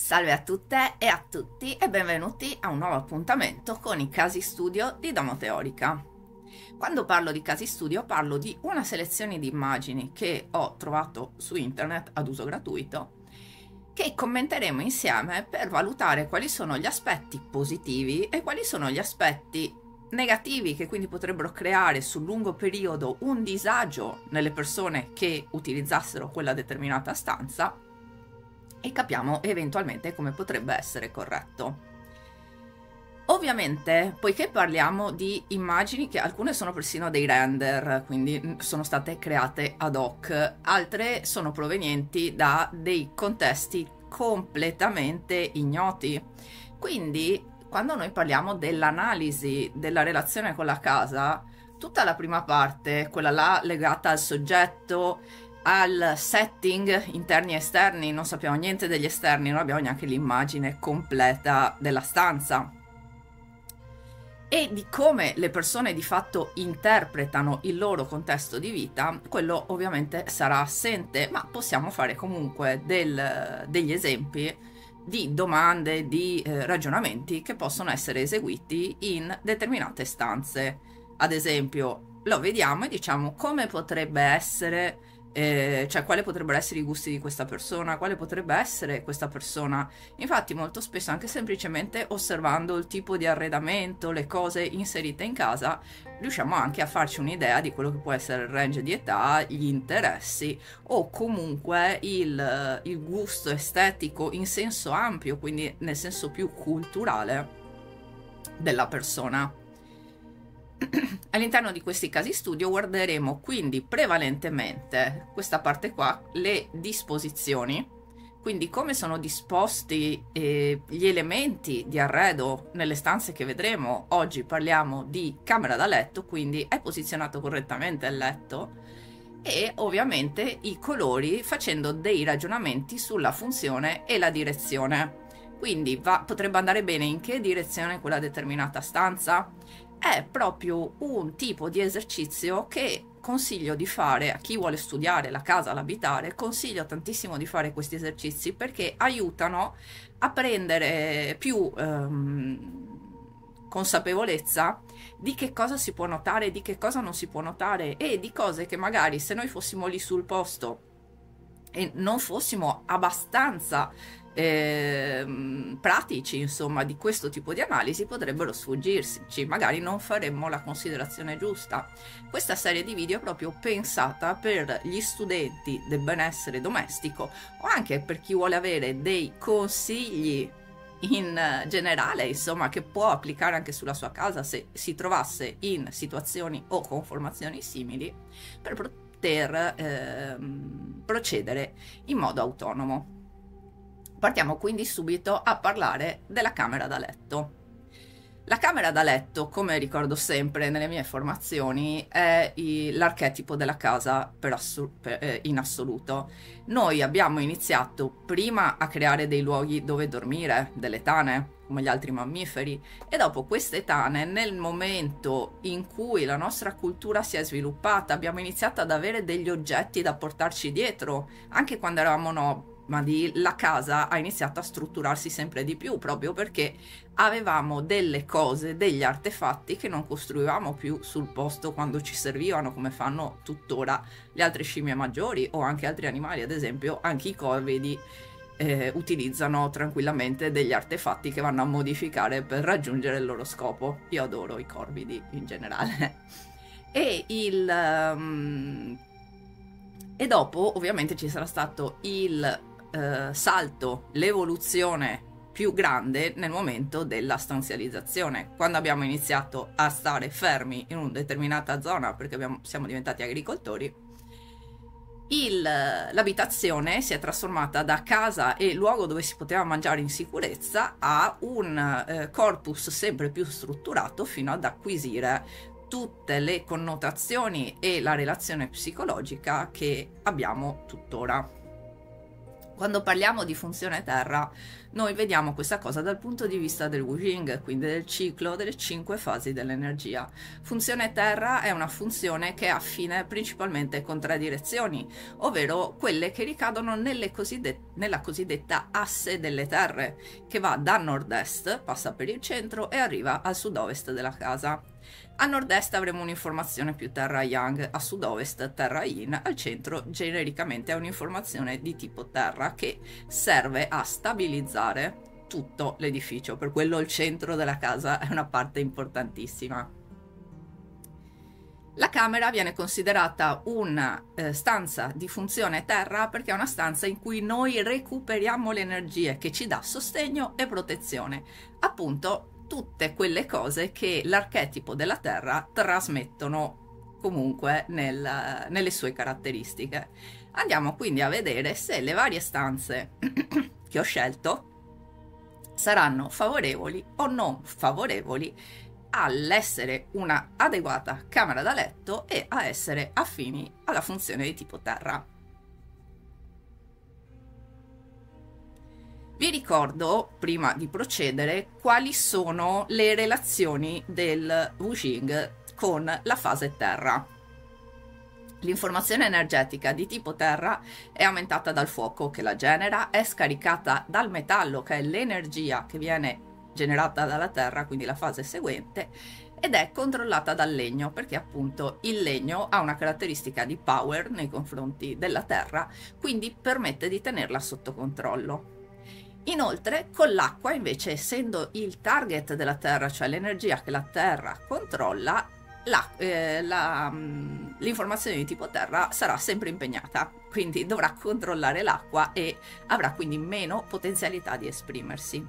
Salve a tutte e a tutti e benvenuti a un nuovo appuntamento con i casi studio di DOMOteorica. Quando parlo di casi studio parlo di una selezione di immagini che ho trovato su internet ad uso gratuito che commenteremo insieme per valutare quali sono gli aspetti positivi e quali sono gli aspetti negativi che quindi potrebbero creare sul lungo periodo un disagio nelle persone che utilizzassero quella determinata stanza e capiamo eventualmente come potrebbe essere corretto. Ovviamente, poiché parliamo di immagini che alcune sono persino dei render, quindi sono state create ad hoc, altre sono provenienti da dei contesti completamente ignoti. Quindi, quando noi parliamo dell'analisi della relazione con la casa, tutta la prima parte, quella là legata al soggetto, al setting interni e esterni, non sappiamo niente degli esterni, non abbiamo neanche l'immagine completa della stanza e di come le persone di fatto interpretano il loro contesto di vita, quello ovviamente sarà assente, ma possiamo fare comunque degli esempi di domande, di ragionamenti che possono essere eseguiti in determinate stanze. Ad esempio lo vediamo e diciamo come potrebbe essere cioè quali potrebbero essere i gusti di questa persona, quale potrebbe essere questa persona. Infatti molto spesso anche semplicemente osservando il tipo di arredamento, le cose inserite in casa, riusciamo anche a farci un'idea di quello che può essere il range di età, gli interessi o comunque il gusto estetico in senso ampio, quindi nel senso più culturale della persona. All'interno di questi casi studio guarderemo quindi prevalentemente questa parte qua, le disposizioni, quindi come sono disposti gli elementi di arredo nelle stanze che vedremo. Oggi parliamo di camera da letto, quindi è posizionato correttamente il letto, e ovviamente i colori, facendo dei ragionamenti sulla funzione e la direzione. Quindi potrebbe andare bene in che direzione quella determinata stanza? È proprio un tipo di esercizio che consiglio di fare a chi vuole studiare la casa, l'abitare. Consiglio tantissimo di fare questi esercizi perché aiutano a prendere più consapevolezza di che cosa si può notare, di che cosa non si può notare e di cose che magari se noi fossimo lì sul posto e non fossimo abbastanza pratici insomma di questo tipo di analisi potrebbero sfuggirci, magari non faremmo la considerazione giusta. Questa serie di video è proprio pensata per gli studenti del benessere domestico o anche per chi vuole avere dei consigli in generale insomma che può applicare anche sulla sua casa se si trovasse in situazioni o conformazioni simili per poter procedere in modo autonomo. Partiamo quindi subito a parlare della camera da letto. La camera da letto, come ricordo sempre nelle mie formazioni, è l'archetipo della casa in assoluto. Noi abbiamo iniziato prima a creare dei luoghi dove dormire, delle tane, come gli altri mammiferi, e dopo queste tane, nel momento in cui la nostra cultura si è sviluppata, abbiamo iniziato ad avere degli oggetti da portarci dietro, anche quando eravamo nobili. La casa ha iniziato a strutturarsi sempre di più proprio perché avevamo delle cose, degli artefatti che non costruivamo più sul posto quando ci servivano, come fanno tuttora le altre scimmie maggiori o anche altri animali. Ad esempio anche i corvidi utilizzano tranquillamente degli artefatti che vanno a modificare per raggiungere il loro scopo. Io adoro i corvidi in generale. E dopo ovviamente ci sarà stato il salto, l'evoluzione più grande nel momento della stanzializzazione, quando abbiamo iniziato a stare fermi in una determinata zona perché siamo diventati agricoltori. L'abitazione si è trasformata da casa e luogo dove si poteva mangiare in sicurezza a un corpus sempre più strutturato fino ad acquisire tutte le connotazioni e la relazione psicologica che abbiamo tuttora. Quando parliamo di funzione terra, noi vediamo questa cosa dal punto di vista del Wu Jing, quindi del ciclo delle 5 fasi dell'energia. Funzione terra è una funzione che ha fine principalmente contraddirezioni, ovvero quelle che ricadono nella cosiddetta asse delle terre, che va da nord-est, passa per il centro e arriva al sud-ovest della casa. A nord-est avremo un'informazione più terra yang, a sud-ovest terra yin, al centro genericamente è un'informazione di tipo terra che serve a stabilizzare tutto l'edificio, per quello il centro della casa è una parte importantissima. La camera viene considerata una stanza di funzione terra perché è una stanza in cui noi recuperiamo le energie che ci dà sostegno e protezione, appunto tutte quelle cose che l'archetipo della Terra trasmettono comunque nelle sue caratteristiche. Andiamo quindi a vedere se le varie stanze che ho scelto saranno favorevoli o non favorevoli all'essere una adeguata camera da letto e a essere affini alla funzione di tipo Terra. Vi ricordo, prima di procedere, quali sono le relazioni del Wu Jing con la fase terra. L'informazione energetica di tipo terra è aumentata dal fuoco che la genera, è scaricata dal metallo, che è l'energia che viene generata dalla terra, quindi la fase seguente, ed è controllata dal legno, perché appunto il legno ha una caratteristica di power nei confronti della terra, quindi permette di tenerla sotto controllo. Inoltre, con l'acqua, invece, essendo il target della Terra, cioè l'energia che la Terra controlla, l'informazione di tipo Terra sarà sempre impegnata, quindi dovrà controllare l'acqua e avrà quindi meno potenzialità di esprimersi.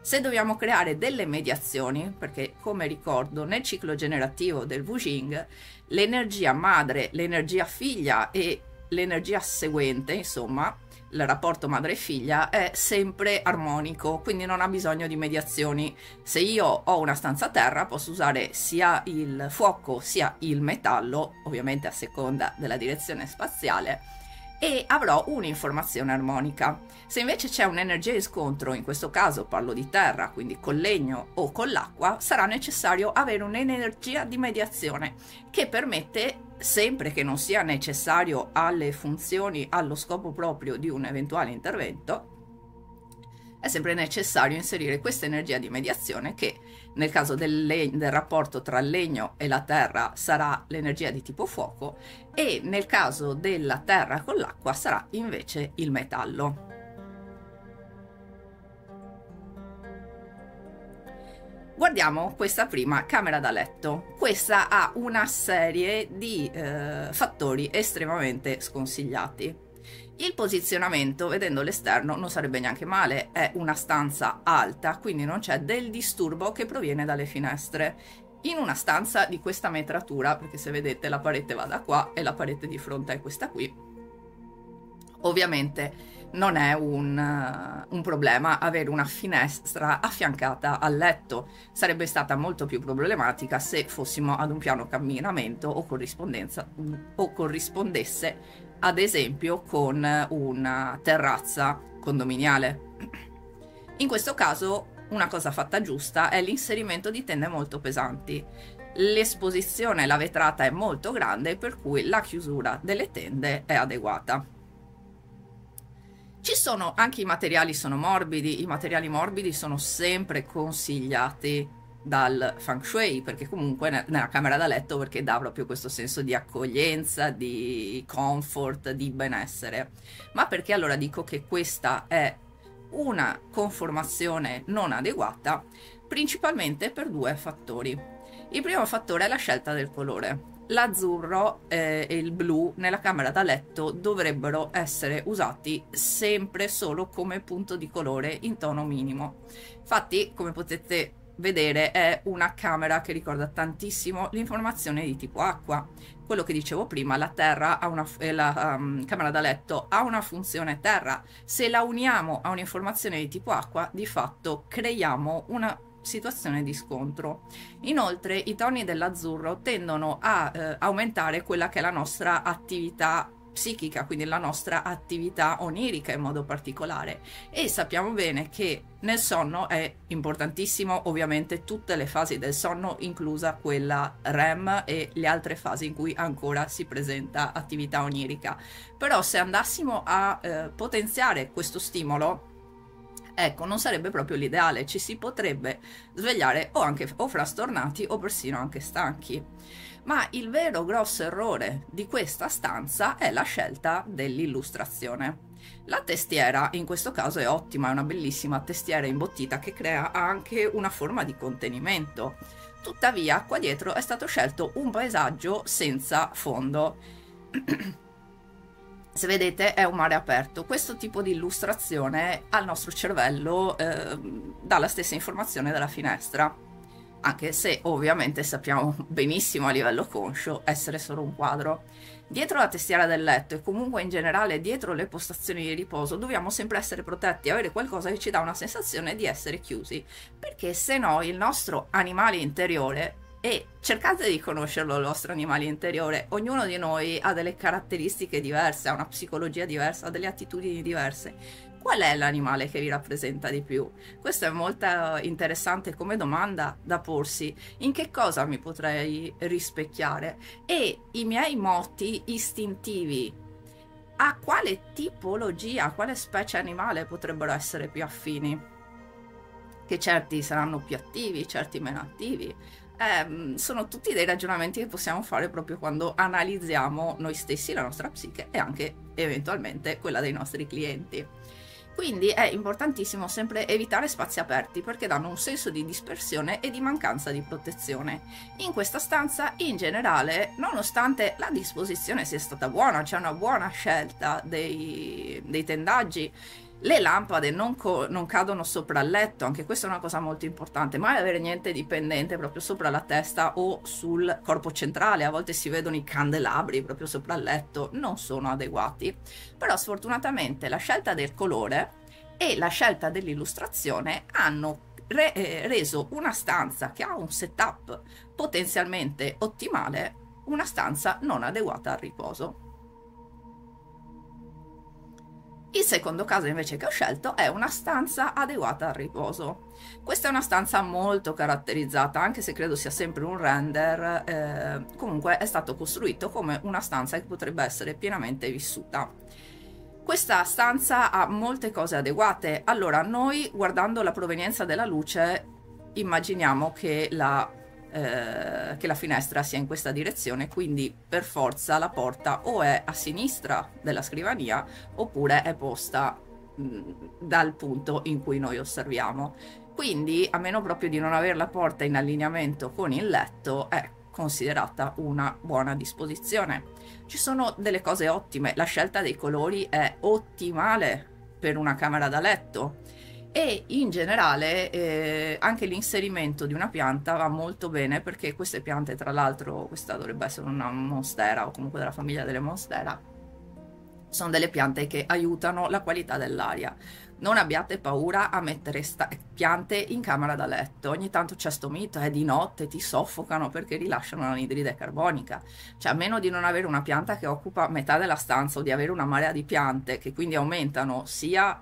Se dobbiamo creare delle mediazioni, perché come ricordo nel ciclo generativo del Wu Jing, l'energia madre, l'energia figlia e l'energia seguente, insomma, il rapporto madre-figlia è sempre armonico, quindi non ha bisogno di mediazioni. Se io ho una stanza terra posso usare sia il fuoco sia il metallo, ovviamente a seconda della direzione spaziale, e avrò un'informazione armonica. Se invece c'è un'energia di scontro, in questo caso parlo di terra, quindi col legno o con l'acqua, sarà necessario avere un'energia di mediazione che permette, sempre che non sia necessario alle funzioni, allo scopo proprio di un eventuale intervento, è sempre necessario inserire questa energia di mediazione che nel caso del rapporto tra il legno e la terra sarà l'energia di tipo fuoco e nel caso della terra con l'acqua sarà invece il metallo. Guardiamo questa prima camera da letto. Questa ha una serie di fattori estremamente sconsigliati. Il posizionamento, vedendo l'esterno, non sarebbe neanche male, è una stanza alta, quindi non c'è del disturbo che proviene dalle finestre. In una stanza di questa metratura, perché se vedete la parete va da qua e la parete di fronte è questa qui, ovviamente non è un problema avere una finestra affiancata al letto, sarebbe stata molto più problematica se fossimo ad un piano camminamento o corrispondesse ad esempio con una terrazza condominiale. In questo caso una cosa fatta giusta è l'inserimento di tende molto pesanti. L'esposizione, la vetrata è molto grande, per cui la chiusura delle tende è adeguata. Ci sono anche i materiali morbidi sono sempre consigliati dal Feng Shui, perché comunque nella camera da letto, perché dà proprio questo senso di accoglienza, di comfort, di benessere. Ma perché allora dico che questa è una conformazione non adeguata? Principalmente per due fattori. Il primo fattore è la scelta del colore. L'azzurro e il blu nella camera da letto dovrebbero essere usati sempre solo come punto di colore in tono minimo. Infatti, come potete vedere, è una camera che ricorda tantissimo l'informazione di tipo acqua. Quello che dicevo prima, la terra ha la camera da letto ha una funzione terra. Se la uniamo a un'informazione di tipo acqua, di fatto creiamo una situazione di scontro. Inoltre i toni dell'azzurro tendono a aumentare quella che è la nostra attività psichica, quindi la nostra attività onirica in modo particolare, e sappiamo bene che nel sonno è importantissimo ovviamente tutte le fasi del sonno, inclusa quella REM e le altre fasi in cui ancora si presenta attività onirica. Però se andassimo a potenziare questo stimolo, ecco, non sarebbe proprio l'ideale, ci si potrebbe svegliare o anche o frastornati o persino anche stanchi. Ma il vero grosso errore di questa stanza è la scelta dell'illustrazione. La testiera in questo caso è ottima, è una bellissima testiera imbottita che crea anche una forma di contenimento. Tuttavia qua dietro è stato scelto un paesaggio senza fondo. Se vedete è un mare aperto. Questo tipo di illustrazione al nostro cervello dà la stessa informazione della finestra, anche se ovviamente sappiamo benissimo a livello conscio essere solo un quadro. Dietro la testiera del letto e comunque in generale dietro le postazioni di riposo dobbiamo sempre essere protetti, avere qualcosa che ci dà una sensazione di essere chiusi, perché se no il nostro animale interiore... E cercate di conoscerlo il vostro animale interiore, ognuno di noi ha delle caratteristiche diverse, ha una psicologia diversa, ha delle attitudini diverse. Qual è l'animale che vi rappresenta di più? Questo è molto interessante come domanda da porsi. In che cosa mi potrei rispecchiare? E i miei moti istintivi a quale tipologia, a quale specie animale potrebbero essere più affini? Che certi saranno più attivi, certi meno attivi. Sono tutti dei ragionamenti che possiamo fare proprio quando analizziamo noi stessi, la nostra psiche e anche eventualmente quella dei nostri clienti. Quindi è importantissimo sempre evitare spazi aperti perché danno un senso di dispersione e di mancanza di protezione. In questa stanza in generale, nonostante la disposizione sia stata buona, c'è una buona scelta dei tendaggi, le lampade non cadono sopra il letto, anche questa è una cosa molto importante, mai avere niente di pendente proprio sopra la testa o sul corpo centrale. A volte si vedono i candelabri proprio sopra il letto, non sono adeguati. Però sfortunatamente la scelta del colore e la scelta dell'illustrazione hanno reso una stanza che ha un setup potenzialmente ottimale una stanza non adeguata al riposo. Il secondo caso invece che ho scelto è una stanza adeguata al riposo. Questa è una stanza molto caratterizzata, anche se credo sia sempre un render, comunque è stato costruito come una stanza che potrebbe essere pienamente vissuta. Questa stanza ha molte cose adeguate. Allora, noi guardando la provenienza della luce immaginiamo che la finestra sia in questa direzione, quindi per forza la porta o è a sinistra della scrivania oppure è posta dal punto in cui noi osserviamo. Quindi, a meno proprio di non avere la porta in allineamento con il letto, è considerata una buona disposizione. Ci sono delle cose ottime, la scelta dei colori è ottimale per una camera da letto. E in generale anche l'inserimento di una pianta va molto bene, perché queste piante, tra l'altro questa dovrebbe essere una monstera o comunque della famiglia delle monstera, sono delle piante che aiutano la qualità dell'aria. Non abbiate paura a mettere piante in camera da letto. Ogni tanto c'è sto mito, di notte ti soffocano perché rilasciano l'anidride carbonica. Cioè, a meno di non avere una pianta che occupa metà della stanza o di avere una marea di piante che quindi aumentano sia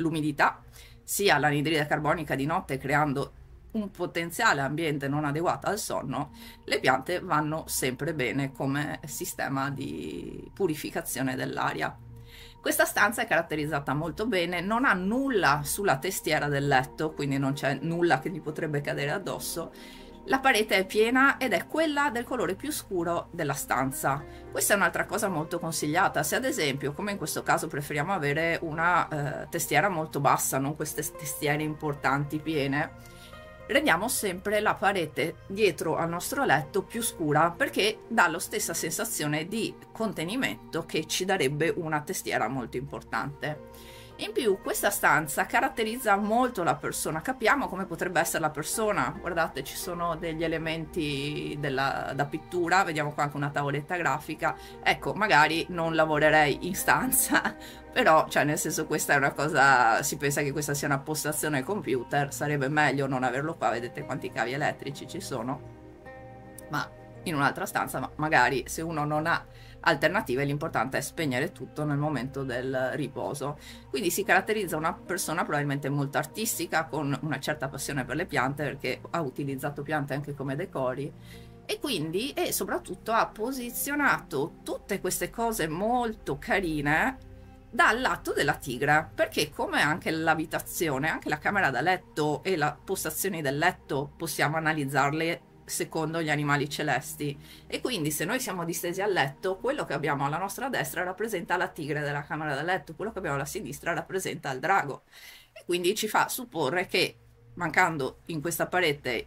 l'umidità sia l'anidride carbonica di notte, creando un potenziale ambiente non adeguato al sonno, le piante vanno sempre bene come sistema di purificazione dell'aria. Questa stanza è caratterizzata molto bene, non ha nulla sulla testiera del letto, quindi non c'è nulla che gli potrebbe cadere addosso. La parete è piena ed è quella del colore più scuro della stanza. Questa è un'altra cosa molto consigliata. Se ad esempio, come in questo caso, preferiamo avere una testiera molto bassa, non queste testiere importanti piene, rendiamo sempre la parete dietro al nostro letto più scura, perché dà la stessa sensazione di contenimento che ci darebbe una testiera molto importante. In più, questa stanza caratterizza molto la persona, capiamo come potrebbe essere la persona. Guardate, ci sono degli elementi da pittura, vediamo qua anche una tavoletta grafica. Ecco, magari non lavorerei in stanza, però, cioè, nel senso, questa è una cosa, si pensa che questa sia una postazione computer, sarebbe meglio non averlo qua, vedete quanti cavi elettrici ci sono. Ma in un'altra stanza, magari se uno non ha alternative, l'importante è spegnere tutto nel momento del riposo. Quindi si caratterizza una persona probabilmente molto artistica, con una certa passione per le piante, perché ha utilizzato piante anche come decori, e quindi e soprattutto ha posizionato tutte queste cose molto carine dal lato della tigre, perché come anche l'abitazione, anche la camera da letto e la postazione del letto possiamo analizzarle secondo gli animali celesti, e quindi se noi siamo distesi a letto, quello che abbiamo alla nostra destra rappresenta la tigre della camera da letto, quello che abbiamo alla sinistra rappresenta il drago, e quindi ci fa supporre che mancando in questa parete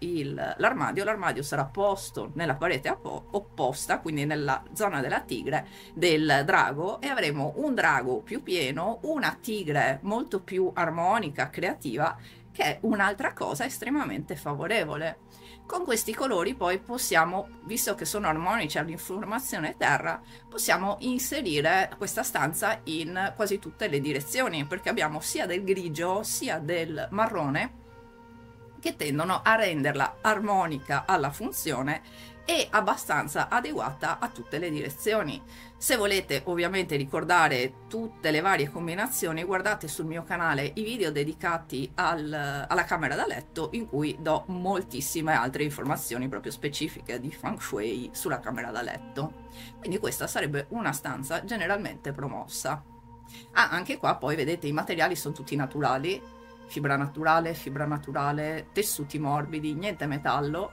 l'armadio, l'armadio sarà posto nella parete opposta, quindi nella zona della tigre, del drago, e avremo un drago più pieno, una tigre molto più armonica, creativa, che è un'altra cosa estremamente favorevole. Con questi colori poi possiamo, visto che sono armonici all'informazione terra, possiamo inserire questa stanza in quasi tutte le direzioni, perché abbiamo sia del grigio sia del marrone, che tendono a renderla armonica alla funzione e abbastanza adeguata a tutte le direzioni. Se volete ovviamente ricordare tutte le varie combinazioni, guardate sul mio canale i video dedicati alla camera da letto, in cui do moltissime altre informazioni proprio specifiche di Feng Shui sulla camera da letto. Quindi questa sarebbe una stanza generalmente promossa. Ah, anche qua poi vedete i materiali sono tutti naturali, fibra naturale, tessuti morbidi, niente metallo,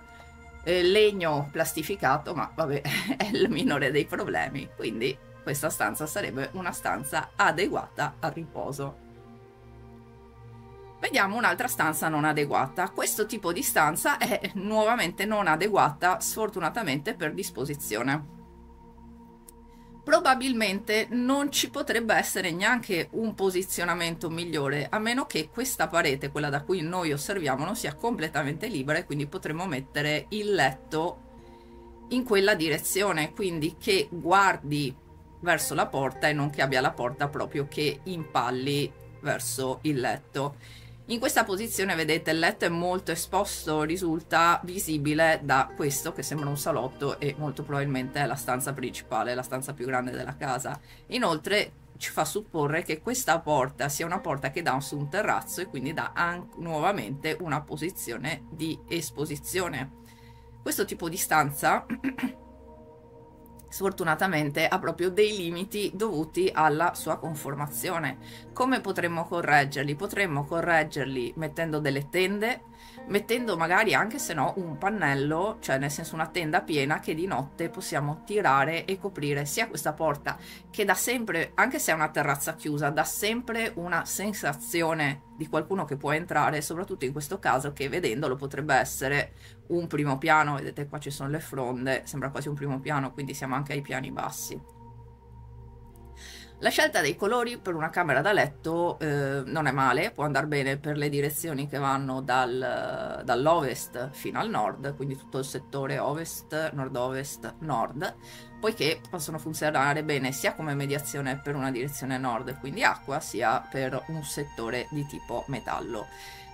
legno plastificato, ma vabbè, è il minore dei problemi, quindi questa stanza sarebbe una stanza adeguata al riposo. Vediamo un'altra stanza non adeguata. Questo tipo di stanza è nuovamente non adeguata, sfortunatamente, per disposizione. Probabilmente non ci potrebbe essere neanche un posizionamento migliore, a meno che questa parete, quella da cui noi osserviamo, non sia completamente libera, e quindi potremmo mettere il letto in quella direzione, quindi che guardi verso la porta e non che abbia la porta proprio che impalli verso il letto. In questa posizione, vedete, il letto è molto esposto, risulta visibile da questo che sembra un salotto e molto probabilmente è la stanza principale, la stanza più grande della casa. Inoltre ci fa supporre che questa porta sia una porta che dà su un terrazzo, e quindi dà nuovamente una posizione di esposizione. Questo tipo di stanza sfortunatamente ha proprio dei limiti dovuti alla sua conformazione. Come potremmo correggerli? Potremmo correggerli mettendo delle tende, mettendo magari anche se no un pannello, cioè nel senso una tenda piena che di notte possiamo tirare e coprire sia questa porta, che dà sempre, anche se è una terrazza chiusa, dà sempre una sensazione di qualcuno che può entrare, soprattutto in questo caso che vedendolo potrebbe essere un primo piano. Vedete qua ci sono le fronde, sembra quasi un primo piano, quindi siamo anche ai piani bassi. La scelta dei colori per una camera da letto non è male, può andare bene per le direzioni che vanno dall'ovest fino al nord, quindi tutto il settore ovest, nord-ovest, nord, poiché possono funzionare bene sia come mediazione per una direzione nord, quindi acqua, sia per un settore di tipo metallo.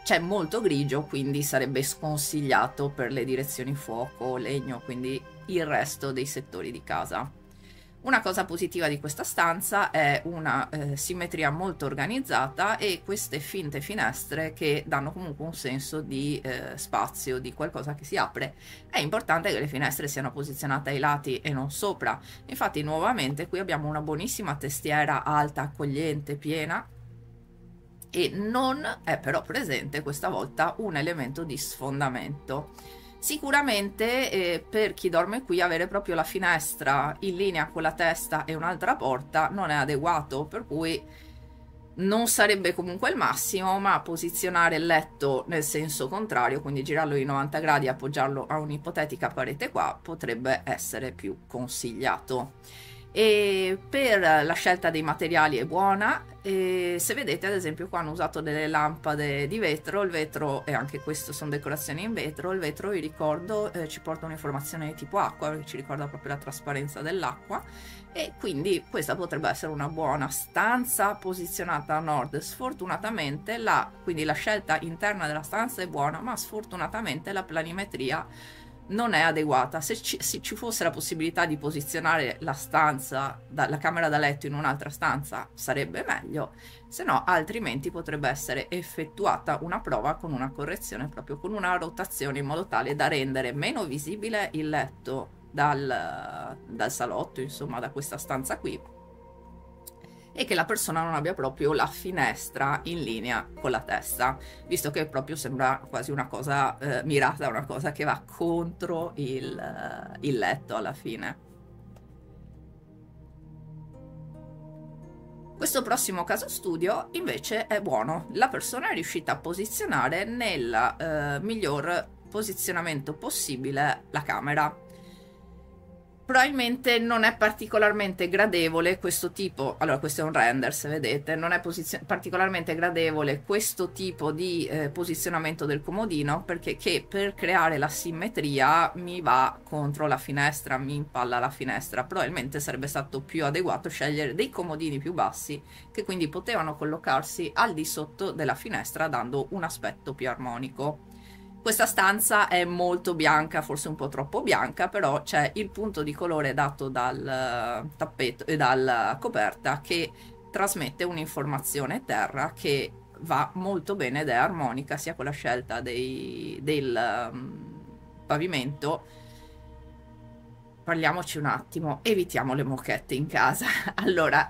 C'è molto grigio, quindi sarebbe sconsigliato per le direzioni fuoco, legno, quindi il resto dei settori di casa. Una cosa positiva di questa stanza è una simmetria molto organizzata e queste finte finestre che danno comunque un senso di spazio, di qualcosa che si apre. È importante che le finestre siano posizionate ai lati e non sopra. Infatti nuovamente qui abbiamo una buonissima testiera alta, accogliente, piena, e non è però presente questa volta un elemento di sfondamento. Sicuramente per chi dorme qui avere proprio la finestra in linea con la testa e un'altra porta non è adeguato, per cui non sarebbe comunque il massimo, ma posizionare il letto nel senso contrario, quindi girarlo di 90 gradi e appoggiarlo a un'ipotetica parete qua, potrebbe essere più consigliato. E per la scelta dei materiali è buona, e se vedete ad esempio qua hanno usato delle lampade di vetro, il vetro, e anche questo sono decorazioni in vetro, il vetro vi ricordo ci porta un'informazione di tipo acqua, perché ci ricorda proprio la trasparenza dell'acqua, e quindi questa potrebbe essere una buona stanza posizionata a nord. Sfortunatamente quindi la scelta interna della stanza è buona, ma sfortunatamente la planimetria non è adeguata. Se ci fosse la possibilità di posizionare la stanza, la camera da letto in un'altra stanza, sarebbe meglio, se no altrimenti potrebbe essere effettuata una prova con una correzione, proprio con una rotazione, in modo tale da rendere meno visibile il letto dal salotto, insomma da questa stanza qui, e che la persona non abbia proprio la finestra in linea con la testa, visto che proprio sembra quasi una cosa mirata, una cosa che va contro il letto alla fine. Questo prossimo caso studio invece è buono, la persona è riuscita a posizionare nel miglior posizionamento possibile la camera. Probabilmente non è particolarmente gradevole questo tipo, allora questo è un render se vedete, non è particolarmente gradevole questo tipo di posizionamento del comodino, perché per creare la simmetria mi va contro la finestra, mi impalla la finestra. Probabilmente sarebbe stato più adeguato scegliere dei comodini più bassi, che quindi potevano collocarsi al di sotto della finestra dando un aspetto più armonico. Questa stanza è molto bianca, forse un po' troppo bianca, però c'è il punto di colore dato dal tappeto e dalla coperta che trasmette un'informazione terra che va molto bene ed è armonica sia con la scelta del pavimento. Parliamoci un attimo, evitiamo le moquette in casa. Allora,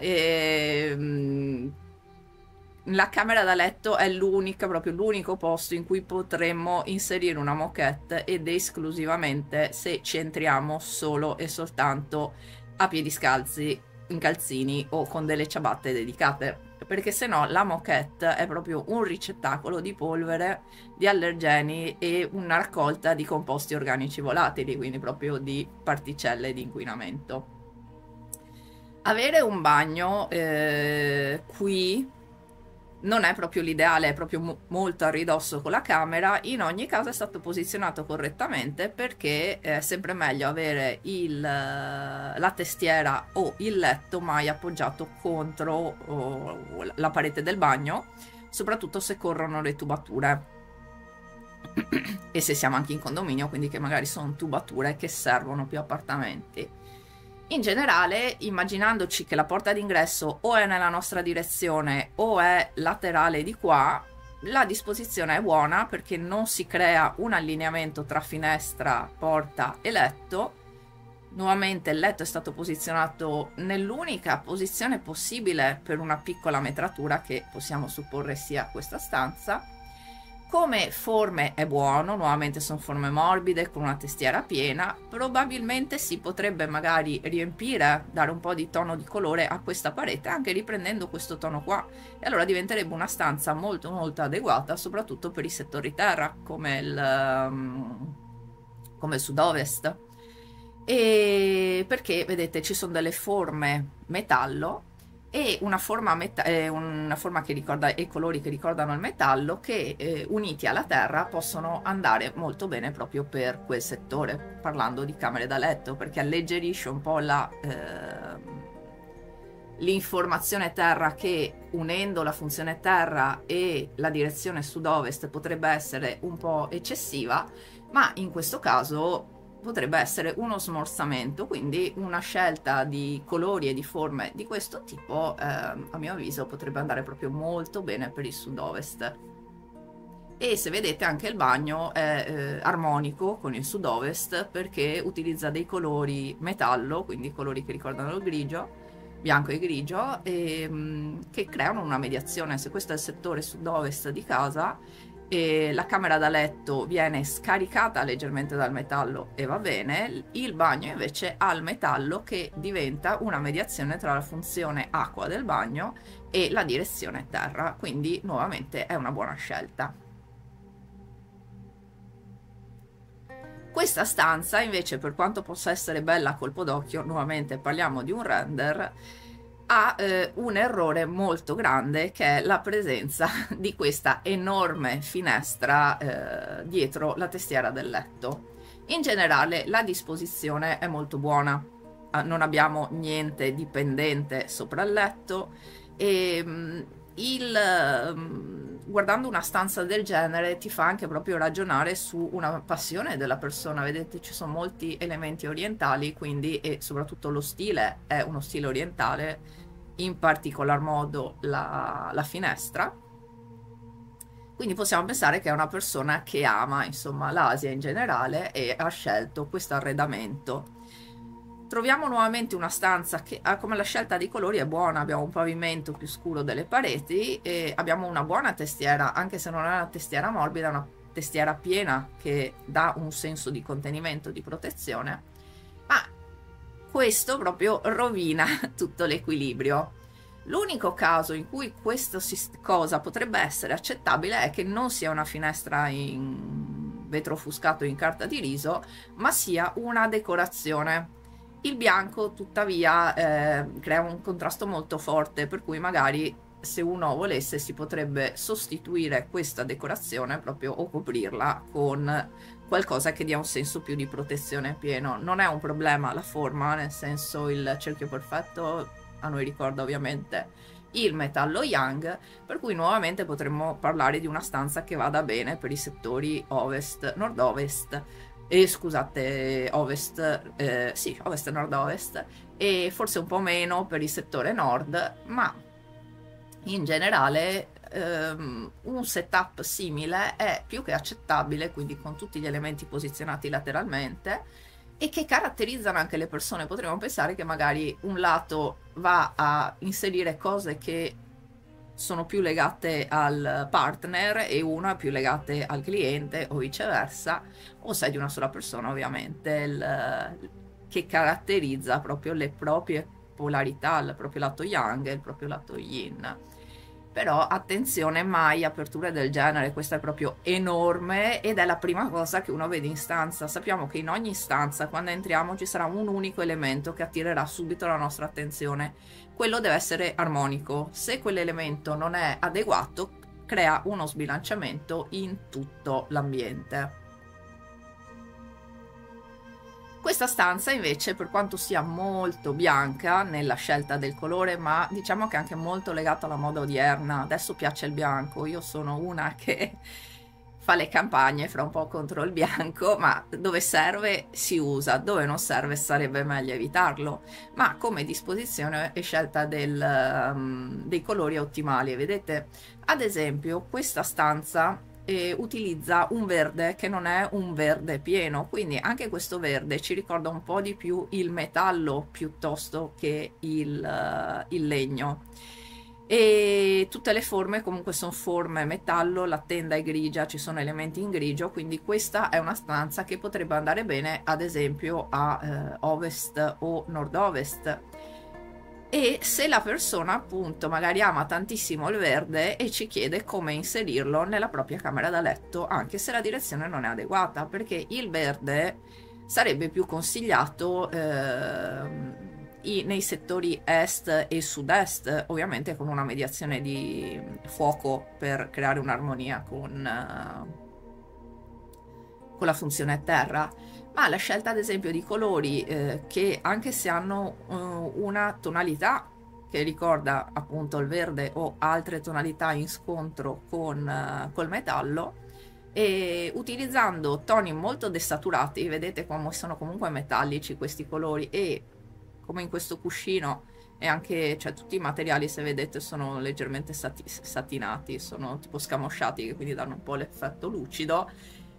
la camera da letto è proprio l'unico posto in cui potremmo inserire una moquette, ed esclusivamente se ci entriamo solo e soltanto a piedi scalzi, in calzini o con delle ciabatte dedicate, perché se no la moquette è proprio un ricettacolo di polvere, di allergeni e una raccolta di composti organici volatili, quindi proprio di particelle di inquinamento. Avere un bagno qui non è proprio l'ideale, è proprio molto a ridosso con la camera. In ogni caso è stato posizionato correttamente, perché è sempre meglio avere la testiera o il letto mai appoggiato contro la parete del bagno, soprattutto se corrono le tubature e se siamo anche in condominio, quindi che magari sono tubature che servono più appartamenti. In generale, immaginandoci che la porta d'ingresso o è nella nostra direzione o è laterale di qua, la disposizione è buona perché non si crea un allineamento tra finestra, porta e letto. Nuovamente il letto è stato posizionato nell'unica posizione possibile per una piccola metratura che possiamo supporre sia questa stanza. Come forme è buono, nuovamente sono forme morbide con una testiera piena, probabilmente si potrebbe magari riempire, dare un po' di tono di colore a questa parete anche riprendendo questo tono qua, e allora diventerebbe una stanza molto molto adeguata soprattutto per i settori terra come il sud-ovest, e perché vedete ci sono delle forme metallo e una forma che ricorda, e colori che ricordano il metallo, che uniti alla terra possono andare molto bene proprio per quel settore, parlando di camere da letto, perché alleggerisce un po' l'informazione terra, che unendo la funzione terra e la direzione sud-ovest potrebbe essere un po' eccessiva, ma in questo caso potrebbe essere uno smorzamento, quindi una scelta di colori e di forme di questo tipo a mio avviso potrebbe andare proprio molto bene per il sud-ovest. E se vedete anche il bagno è armonico con il sud-ovest perché utilizza dei colori metallo, quindi colori che ricordano il grigio, bianco e grigio, e che creano una mediazione. Se questo è il settore sud-ovest di casa e la camera da letto viene scaricata leggermente dal metallo e va bene, il bagno invece ha il metallo che diventa una mediazione tra la funzione acqua del bagno e la direzione terra, quindi nuovamente è una buona scelta. Questa stanza invece, per quanto possa essere bella a colpo d'occhio, nuovamente parliamo di un render, ha un errore molto grande, che è la presenza di questa enorme finestra dietro la testiera del letto. In generale la disposizione è molto buona, non abbiamo niente dipendente sopra il letto e guardando una stanza del genere ti fa anche proprio ragionare su una passione della persona. Vedete, ci sono molti elementi orientali, quindi, e soprattutto lo stile è uno stile orientale, in particolar modo la finestra. Quindi possiamo pensare che è una persona che ama, insomma, l'Asia in generale e ha scelto questo arredamento. Troviamo nuovamente una stanza che, come la scelta dei colori, è buona. Abbiamo un pavimento più scuro delle pareti e abbiamo una buona tastiera, anche se non è una tastiera morbida, è una tastiera piena che dà un senso di contenimento, di protezione, ma questo proprio rovina tutto l'equilibrio. L'unico caso in cui questa cosa potrebbe essere accettabile è che non sia una finestra in vetro offuscato in carta di riso, ma sia una decorazione. Il bianco tuttavia crea un contrasto molto forte, per cui magari se uno volesse si potrebbe sostituire questa decorazione proprio o coprirla con qualcosa che dia un senso più di protezione pieno. Non è un problema la forma, nel senso il cerchio perfetto a noi ricorda ovviamente il metallo yang, per cui nuovamente potremmo parlare di una stanza che vada bene per i settori ovest, nord-ovest, scusate, ovest, sì, ovest e nord-ovest, e forse un po' meno per il settore nord, ma in generale un setup simile è più che accettabile, quindi con tutti gli elementi posizionati lateralmente e che caratterizzano anche le persone. Potremmo pensare che magari un lato va a inserire cose che sono più legate al partner e una più legate al cliente o viceversa, o sei di una sola persona ovviamente, che caratterizza proprio le proprie polarità, il proprio lato yang e il proprio lato yin. Però attenzione, mai aperture del genere, questa è proprio enorme ed è la prima cosa che uno vede in stanza. Sappiamo che in ogni stanza quando entriamo ci sarà un unico elemento che attirerà subito la nostra attenzione, quello deve essere armonico. Se quell'elemento non è adeguato crea uno sbilanciamento in tutto l'ambiente. Questa stanza invece, per quanto sia molto bianca nella scelta del colore, ma diciamo che è anche molto legata alla moda odierna, adesso piace il bianco, io sono una che fa le campagne fra un po' contro il bianco, ma dove serve si usa, dove non serve sarebbe meglio evitarlo, ma come disposizione e scelta dei colori è ottimale. Vedete, ad esempio questa stanza utilizza un verde che non è un verde pieno, quindi anche questo verde ci ricorda un po' di più il metallo piuttosto che il legno, e tutte le forme comunque sono forme metallo, la tenda è grigia, ci sono elementi in grigio, quindi questa è una stanza che potrebbe andare bene ad esempio a ovest o nord-ovest. E se la persona appunto magari ama tantissimo il verde e ci chiede come inserirlo nella propria camera da letto, anche se la direzione non è adeguata, perché il verde sarebbe più consigliato nei settori est e sud-est, ovviamente con una mediazione di fuoco per creare un'armonia con la funzione terra. Ma la scelta ad esempio di colori che anche se hanno una tonalità che ricorda appunto il verde o altre tonalità in scontro col metallo, e utilizzando toni molto desaturati, vedete come sono comunque metallici questi colori, e come in questo cuscino e anche, cioè, tutti i materiali, se vedete, sono leggermente satinati, sono tipo scamosciati, quindi danno un po' l'effetto lucido,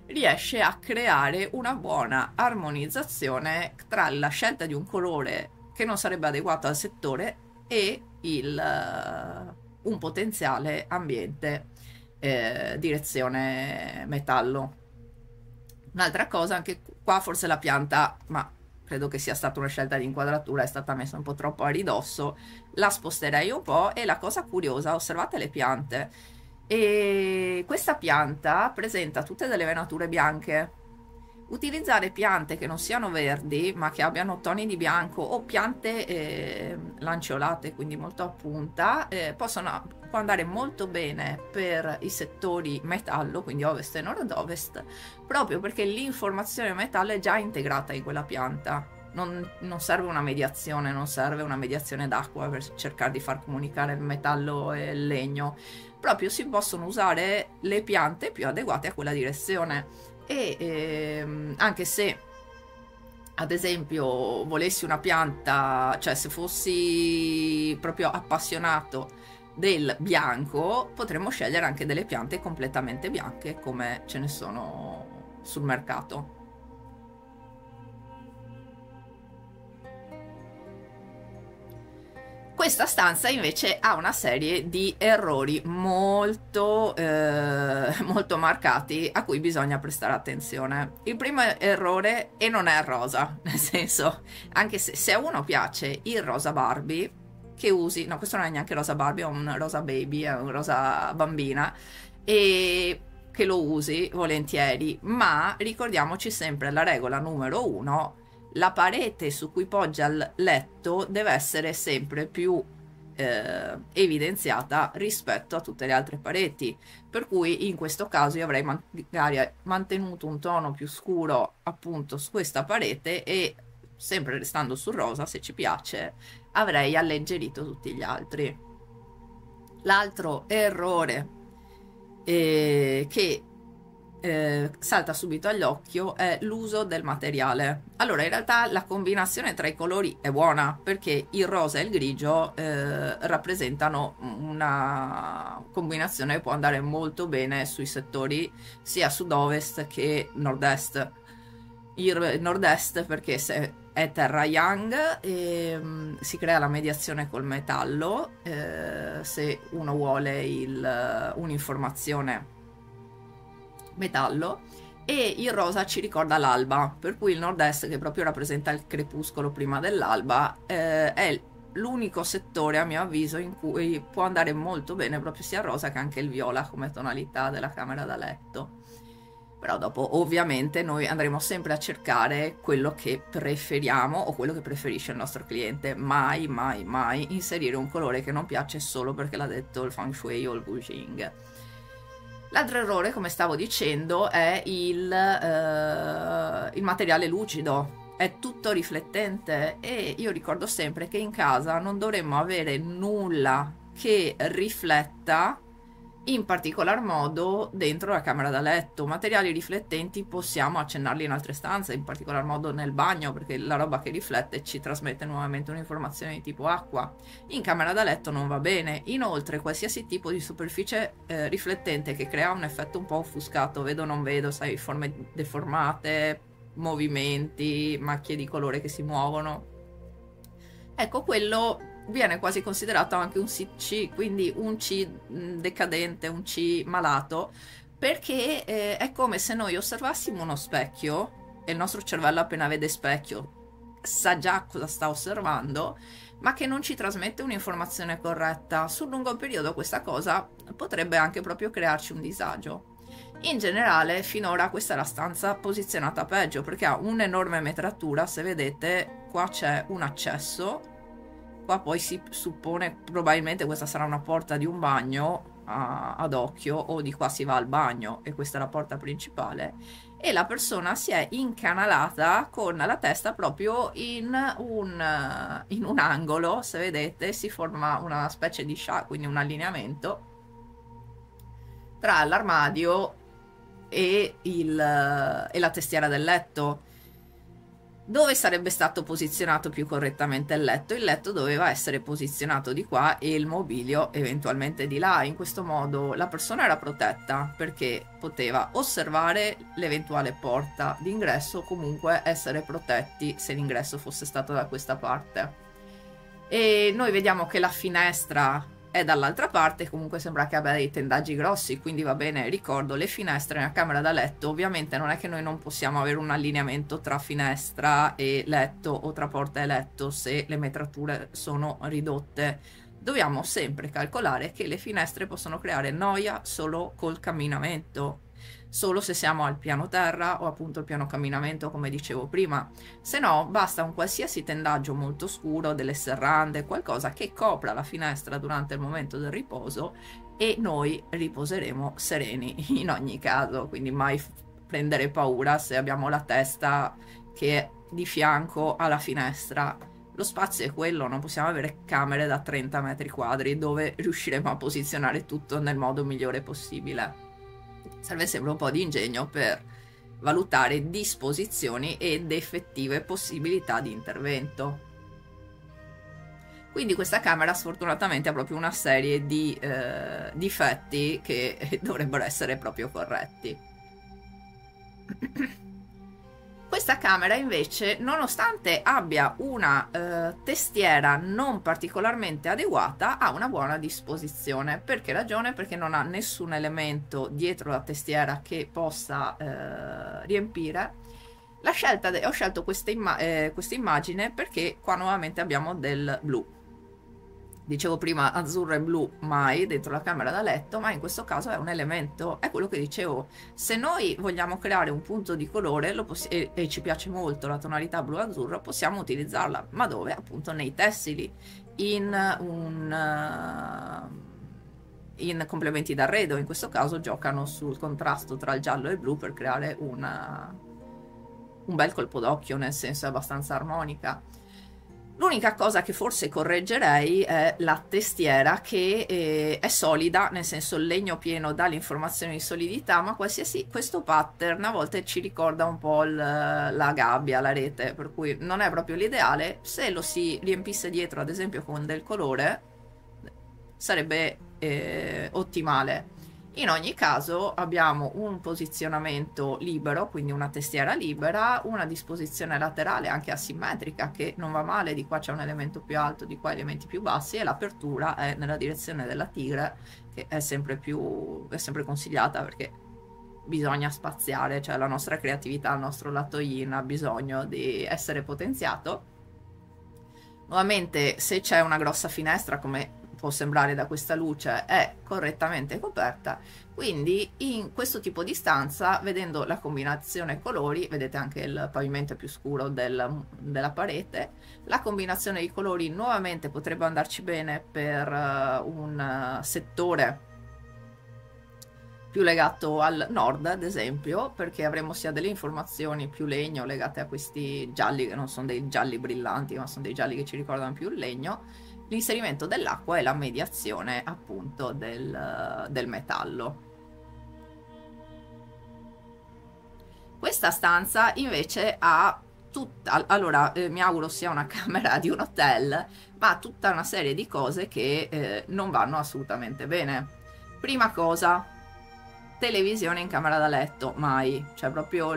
riesce a creare una buona armonizzazione tra la scelta di un colore che non sarebbe adeguato al settore e un potenziale ambiente direzione metallo. Un'altra cosa, anche qua forse la pianta, ma credo che sia stata una scelta di inquadratura, è stata messa un po' troppo a ridosso, la sposterei un po'. E la cosa curiosa, osservate le piante, e questa pianta presenta tutte delle venature bianche. Utilizzare piante che non siano verdi ma che abbiano toni di bianco, o piante lanceolate, quindi molto a punta, può andare molto bene per i settori metallo, quindi ovest e nord-ovest, proprio perché l'informazione metallo è già integrata in quella pianta, Non serve una mediazione, non serve una mediazione d'acqua per cercare di far comunicare il metallo e il legno. Proprio si possono usare le piante più adeguate a quella direzione. E anche se, ad esempio, volessi una pianta, cioè se fossi proprio appassionato del bianco, potremmo scegliere anche delle piante completamente bianche come ce ne sono sul mercato. Questa stanza invece ha una serie di errori molto, molto marcati a cui bisogna prestare attenzione. Il primo errore, e non è rosa, nel senso, anche se a uno piace il rosa Barbie, che usi, no, questo non è neanche rosa Barbie, è un rosa baby, è un rosa bambina, e che lo usi volentieri, ma ricordiamoci sempre la regola numero 1: la parete su cui poggia il letto deve essere sempre più evidenziata rispetto a tutte le altre pareti, per cui in questo caso io avrei magari mantenuto un tono più scuro appunto su questa parete e, sempre restando sul rosa, se ci piace, avrei alleggerito tutti gli altri. L'altro errore che salta subito agli occhi è l'uso del materiale. Allora, in realtà la combinazione tra i colori è buona, perché il rosa e il grigio rappresentano una combinazione che può andare molto bene sui settori sia sud-ovest che nord-est. Il nord-est perché se è terra yang e si crea la mediazione col metallo, se uno vuole un'informazione metallo, e il rosa ci ricorda l'alba, per cui il nord-est, che proprio rappresenta il crepuscolo prima dell'alba, è l'unico settore a mio avviso in cui può andare molto bene proprio sia il rosa che anche il viola come tonalità della camera da letto. Però dopo ovviamente noi andremo sempre a cercare quello che preferiamo o quello che preferisce il nostro cliente, mai mai mai inserire un colore che non piace solo perché l'ha detto il Feng Shui o il Wu Jing. L'altro errore, come stavo dicendo, è il materiale lucido. È tutto riflettente, e io ricordo sempre che in casa non dovremmo avere nulla che rifletta, in particolar modo dentro la camera da letto. Materiali riflettenti possiamo accennarli in altre stanze, in particolar modo nel bagno, perché la roba che riflette ci trasmette nuovamente un'informazione di tipo acqua. In camera da letto non va bene. Inoltre qualsiasi tipo di superficie riflettente che crea un effetto un po' offuscato, vedo non vedo, sai, forme deformate, movimenti, macchie di colore che si muovono, ecco, quello viene quasi considerato anche un C, quindi un C decadente, un C malato, perché è come se noi osservassimo uno specchio e il nostro cervello, appena vede specchio, sa già cosa sta osservando, ma che non ci trasmette un'informazione corretta. Sul lungo periodo questa cosa potrebbe anche proprio crearci un disagio. In generale finora questa è la stanza posizionata peggio, perché ha un'enorme metratura. Se vedete, qua c'è un accesso. Qua poi si suppone, probabilmente questa sarà una porta di un bagno ad occhio, o di qua si va al bagno e questa è la porta principale, e la persona si è incanalata con la testa proprio in un angolo. Se vedete, si forma una specie di scià, quindi un allineamento tra l'armadio e la testiera del letto. Dove sarebbe stato posizionato più correttamente il letto? Il letto doveva essere posizionato di qua e il mobilio eventualmente di là. In questo modo la persona era protetta, perché poteva osservare l'eventuale porta d'ingresso, comunque essere protetti se l'ingresso fosse stato da questa parte. E noi vediamo che la finestra è dall'altra parte, comunque sembra che abbia dei tendaggi grossi, quindi va bene. Ricordo, le finestre nella camera da letto, ovviamente non è che noi non possiamo avere un allineamento tra finestra e letto o tra porta e letto se le metrature sono ridotte. Dobbiamo sempre calcolare che le finestre possono creare noia solo col camminamento, solo se siamo al piano terra o appunto al piano camminamento, come dicevo prima. Se no basta un qualsiasi tendaggio molto scuro, delle serrande, qualcosa che copra la finestra durante il momento del riposo, e noi riposeremo sereni in ogni caso. Quindi mai prendere paura se abbiamo la testa che di fianco alla finestra. Lo spazio è quello, non possiamo avere camere da 30 metri quadri dove riusciremo a posizionare tutto nel modo migliore possibile. Serve sempre un po' di ingegno per valutare disposizioni ed effettive possibilità di intervento. Quindi questa camera sfortunatamente ha proprio una serie di difetti che dovrebbero essere proprio corretti. Questa camera invece, nonostante abbia una testiera non particolarmente adeguata, ha una buona disposizione. Perché ragione? Perché non ha nessun elemento dietro la testiera che possa riempire. La scelta ho scelto questa immagine perché qua nuovamente abbiamo del blu. Dicevo prima azzurro e blu mai dentro la camera da letto, ma in questo caso è un elemento, è quello che dicevo, se noi vogliamo creare un punto di colore e ci piace molto la tonalità blu-azzurro, possiamo utilizzarla, ma dove? Appunto nei tessili, in complementi d'arredo, in questo caso giocano sul contrasto tra il giallo e il blu per creare un bel colpo d'occhio, nel senso abbastanza armonica. L'unica cosa che forse correggerei è la testiera che è solida, nel senso il legno pieno dà l'informazione di solidità, ma questo pattern a volte ci ricorda un po' la gabbia, la rete, per cui non è proprio l'ideale. Se lo si riempisse dietro ad esempio con del colore sarebbe ottimale. In ogni caso abbiamo un posizionamento libero, quindi una testiera libera, una disposizione laterale anche asimmetrica che non va male, di qua c'è un elemento più alto, di qua elementi più bassi, e l'apertura è nella direzione della tigre, che è sempre consigliata perché bisogna spaziare, cioè la nostra creatività, il nostro lato yin ha bisogno di essere potenziato. Nuovamente se c'è una grossa finestra, come può sembrare da questa luce, è correttamente coperta, quindi in questo tipo di stanza, vedendo la combinazione colori, vedete anche il pavimento più scuro della parete, la combinazione di colori nuovamente potrebbe andarci bene per un settore più legato al nord, ad esempio, perché avremo sia delle informazioni più legno legate a questi gialli, che non sono dei gialli brillanti, ma sono dei gialli che ci ricordano più il legno, l'inserimento dell'acqua e la mediazione appunto del metallo. Questa stanza invece ha tutta, allora mi auguro sia una camera di un hotel, ma ha tutta una serie di cose che non vanno assolutamente bene. Prima cosa, televisione in camera da letto, mai, cioè proprio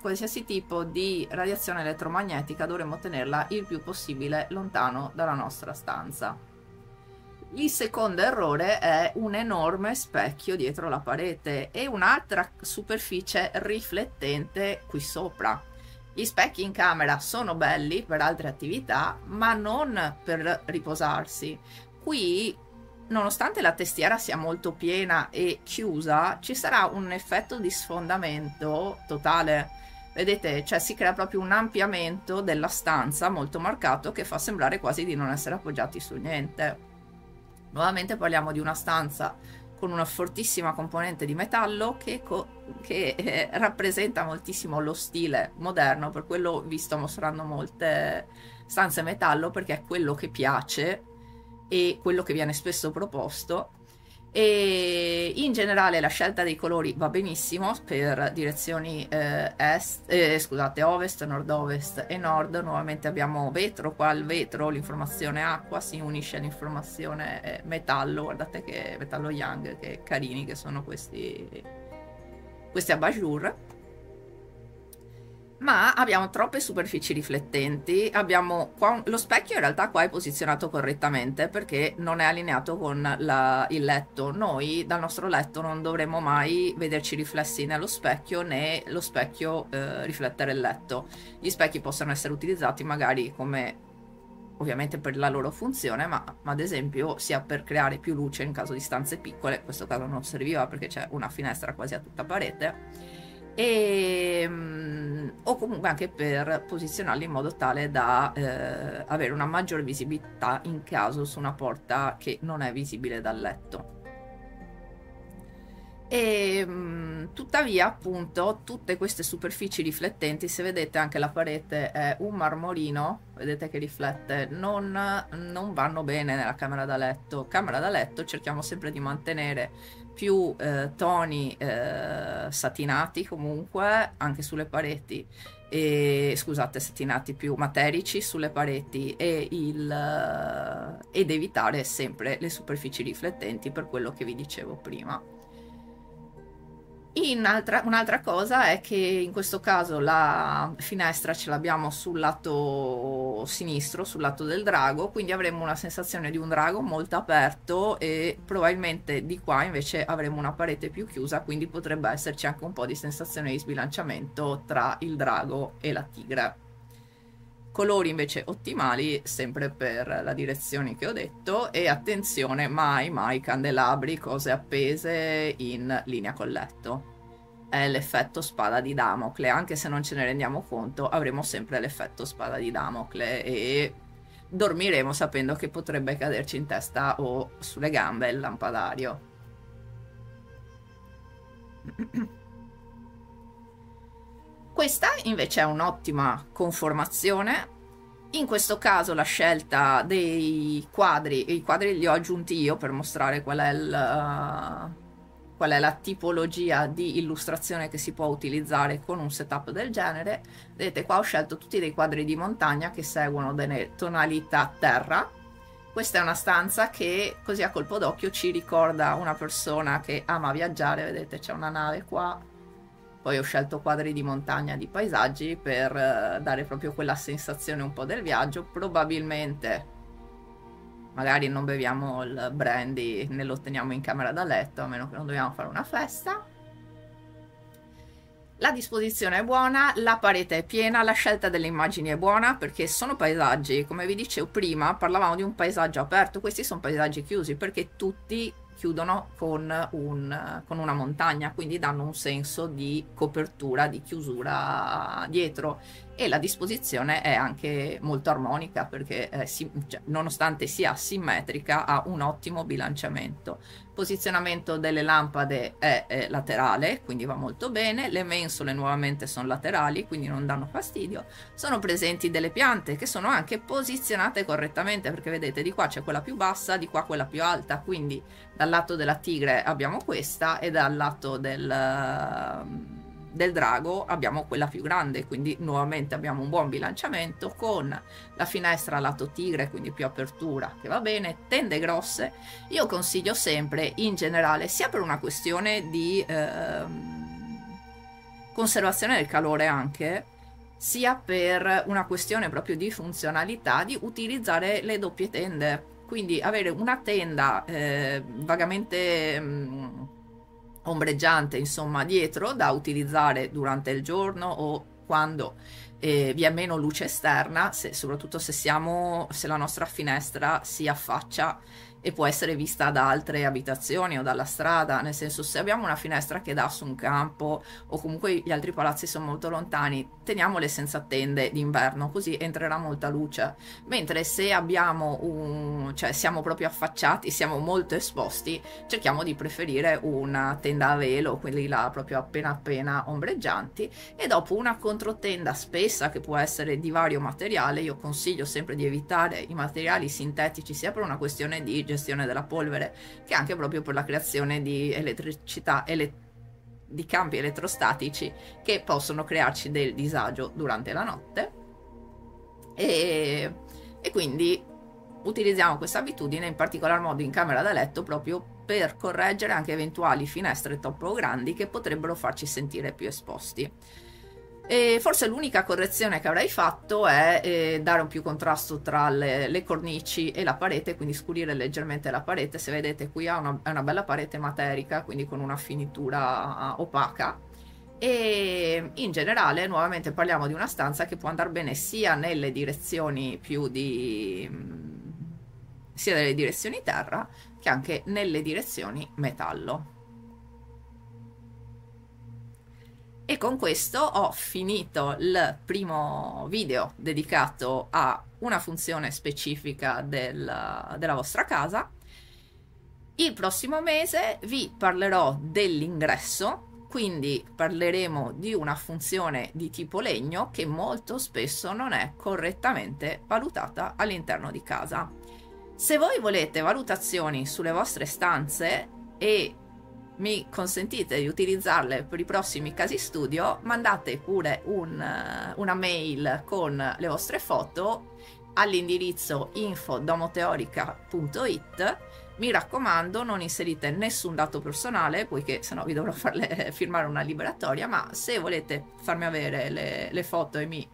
qualsiasi tipo di radiazione elettromagnetica dovremmo tenerla il più possibile lontano dalla nostra stanza. Il secondo errore è un enorme specchio dietro la parete e un'altra superficie riflettente qui sopra. Gli specchi in camera sono belli per altre attività, ma non per riposarsi. Qui, nonostante la testiera sia molto piena e chiusa, ci sarà un effetto di sfondamento totale. Vedete, cioè si crea proprio un ampliamento della stanza molto marcato che fa sembrare quasi di non essere appoggiati su niente. Nuovamente parliamo di una stanza con una fortissima componente di metallo che rappresenta moltissimo lo stile moderno, per quello vi sto mostrando molte stanze metallo, perché è quello che piace e quello che viene spesso proposto. E in generale la scelta dei colori va benissimo per direzioni ovest, nord-ovest e nord. Nuovamente abbiamo vetro, qua il vetro, l'informazione acqua si unisce all'informazione metallo, guardate che metallo yang, che carini che sono questi abat-jour. Ma abbiamo troppe superfici riflettenti, abbiamo qua lo specchio in realtà qua è posizionato correttamente perché non è allineato con il letto. Noi dal nostro letto non dovremo mai vederci riflessi nello specchio, né lo specchio riflettere il letto. Gli specchi possono essere utilizzati magari come, ovviamente per la loro funzione, ma ad esempio sia per creare più luce in caso di stanze piccole, in questo caso non serviva perché c'è una finestra quasi a tutta parete, o comunque anche per posizionarli in modo tale da avere una maggiore visibilità in caso su una porta che non è visibile dal letto. e tuttavia appunto tutte queste superfici riflettenti, se vedete anche la parete è un marmorino, vedete che riflette, non vanno bene nella camera da letto. Camera da letto cerchiamo sempre di mantenere più toni satinati comunque anche sulle pareti, e, scusate, satinati più materici sulle pareti, e ed evitare sempre le superfici riflettenti per quello che vi dicevo prima. Un'altra cosa è che in questo caso la finestra ce l'abbiamo sul lato sinistro, sul lato del drago, quindi avremo una sensazione di un drago molto aperto, e probabilmente di qua invece avremo una parete più chiusa, quindi potrebbe esserci anche un po' di sensazione di sbilanciamento tra il drago e la tigre. Colori invece ottimali sempre per la direzione che ho detto, e attenzione, mai candelabri, cose appese in linea col letto. È l'effetto spada di Damocle, anche se non ce ne rendiamo conto avremo sempre l'effetto spada di Damocle e dormiremo sapendo che potrebbe caderci in testa o sulle gambe il lampadario. Questa invece è un'ottima conformazione. In questo caso la scelta dei quadri, i quadri li ho aggiunti io per mostrare qual è la tipologia di illustrazione che si può utilizzare con un setup del genere. Vedete qua ho scelto tutti dei quadri di montagna che seguono delle tonalità terra. Questa è una stanza che così a colpo d'occhio ci ricorda una persona che ama viaggiare, vedete c'è una nave qua. Poi ho scelto quadri di montagna, di paesaggi, per dare proprio quella sensazione un po' del viaggio. Probabilmente, magari non beviamo il brandy né lo teniamo in camera da letto, a meno che non dobbiamo fare una festa. La disposizione è buona, la parete è piena, la scelta delle immagini è buona perché sono paesaggi. Come vi dicevo prima, parlavamo di un paesaggio aperto, questi sono paesaggi chiusi perché tutti chiudono con una montagna, quindi danno un senso di copertura, di chiusura dietro, e la disposizione è anche molto armonica perché nonostante sia asimmetrica ha un ottimo bilanciamento. Posizionamento delle lampade è laterale, quindi va molto bene, le mensole nuovamente sono laterali quindi non danno fastidio, sono presenti delle piante che sono anche posizionate correttamente perché vedete di qua c'è quella più bassa, di qua quella più alta, quindi dal lato della tigre abbiamo questa e dal lato del drago abbiamo quella più grande, quindi nuovamente abbiamo un buon bilanciamento con la finestra lato tigre, quindi più apertura che va bene, tende grosse. Io consiglio sempre in generale, sia per una questione di conservazione del calore anche, sia per una questione proprio di funzionalità, di utilizzare le doppie tende, quindi avere una tenda vagamente ombreggiante insomma dietro da utilizzare durante il giorno o quando vi è meno luce esterna, soprattutto se la nostra finestra si affaccia e può essere vista da altre abitazioni o dalla strada, nel senso se abbiamo una finestra che dà su un campo o comunque gli altri palazzi sono molto lontani, teniamole senza tende d'inverno così entrerà molta luce, mentre se abbiamo cioè siamo proprio affacciati, siamo molto esposti, cerchiamo di preferire una tenda a velo, quelli là proprio appena ombreggianti, e dopo una controtenda spessa che può essere di vario materiale. Io consiglio sempre di evitare i materiali sintetici sia per una questione di gestione della polvere che anche proprio per la creazione di elettricità di campi elettrostatici che possono crearci del disagio durante la notte, e quindi utilizziamo questa abitudine in particolar modo in camera da letto proprio per correggere anche eventuali finestre troppo grandi che potrebbero farci sentire più esposti. E forse l'unica correzione che avrei fatto è dare un più contrasto tra le cornici e la parete, quindi scurire leggermente la parete. Se vedete qui è una bella parete materica, quindi con una finitura opaca, e in generale nuovamente parliamo di una stanza che può andare bene sia nelle direzioni sia nelle direzioni terra che anche nelle direzioni metallo. E con questo ho finito il primo video dedicato a una funzione specifica della vostra casa. Il prossimo mese vi parlerò dell'ingresso, quindi parleremo di una funzione di tipo legno che molto spesso non è correttamente valutata all'interno di casa. Se voi volete valutazioni sulle vostre stanze e mi consentite di utilizzarle per i prossimi casi studio, mandate pure una mail con le vostre foto all'indirizzo info@domoteorica.it. Mi raccomando, non inserite nessun dato personale, poiché sennò vi dovrò farle firmare una liberatoria, ma se volete farmi avere le foto e mi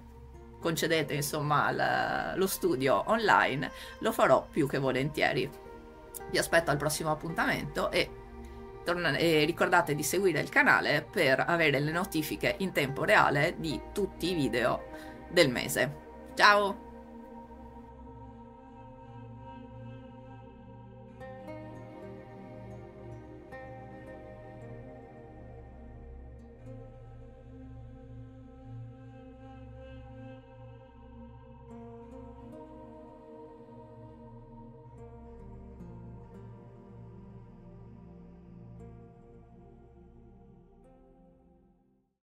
concedete insomma lo studio online, lo farò più che volentieri. Vi aspetto al prossimo appuntamento e ricordate di seguire il canale per avere le notifiche in tempo reale di tutti i video del mese. Ciao!